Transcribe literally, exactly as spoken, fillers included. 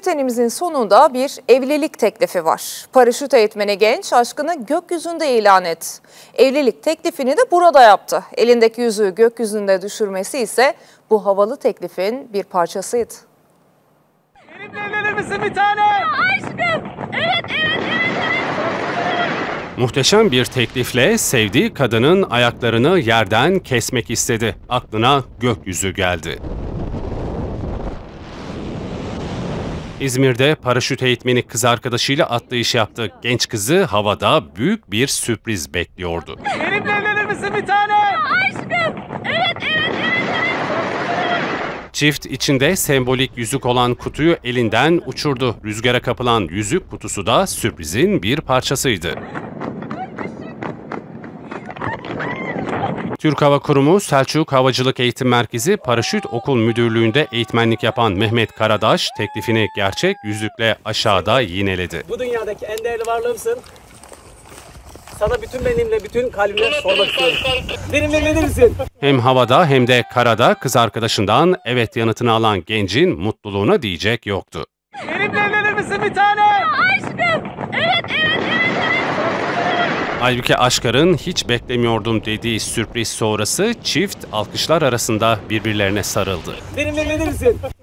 Bültenimizin sonunda bir evlilik teklifi var. Paraşüt eğitmeni genç aşkını gökyüzünde ilan etti. Evlilik teklifini de burada yaptı. Elindeki yüzüğü gökyüzünde düşürmesi ise bu havalı teklifin bir parçasıydı. Benimle evlenir misin bir tane? Ya aşkım! Evet, evet, evet, evet! Muhteşem bir teklifle sevdiği kadının ayaklarını yerden kesmek istedi. Aklına gökyüzü geldi. İzmir'de paraşüt eğitmeni kız arkadaşıyla atlayış yaptı. Genç kızı havada büyük bir sürpriz bekliyordu. Benimle evlenir misin bir tane? Ya aşkım! Evet, evet, evet, evet! Çift içinde sembolik yüzük olan kutuyu elinden uçurdu. Rüzgara kapılan yüzük kutusu da sürprizin bir parçasıydı. Türk Hava Kurumu, Selçuk Havacılık Eğitim Merkezi Paraşüt Okul Müdürlüğü'nde eğitmenlik yapan Mehmet Karadaş teklifini gerçek yüzükle aşağıda yineledi. Bu dünyadaki en değerli varlığımsın. Sana bütün benimle, bütün kalbimle sormak istiyorum. Benimle nedir misin? Hem havada hem de karada kız arkadaşından evet yanıtını alan gencin mutluluğuna diyecek yoktu. Benimle evlenir misin bir tane? Ya aşkım! Evet, evet, evet, evet! Halbuki aşkların hiç beklemiyordum dediği sürpriz sonrası çift alkışlar arasında birbirlerine sarıldı. Benimle evlenir misin?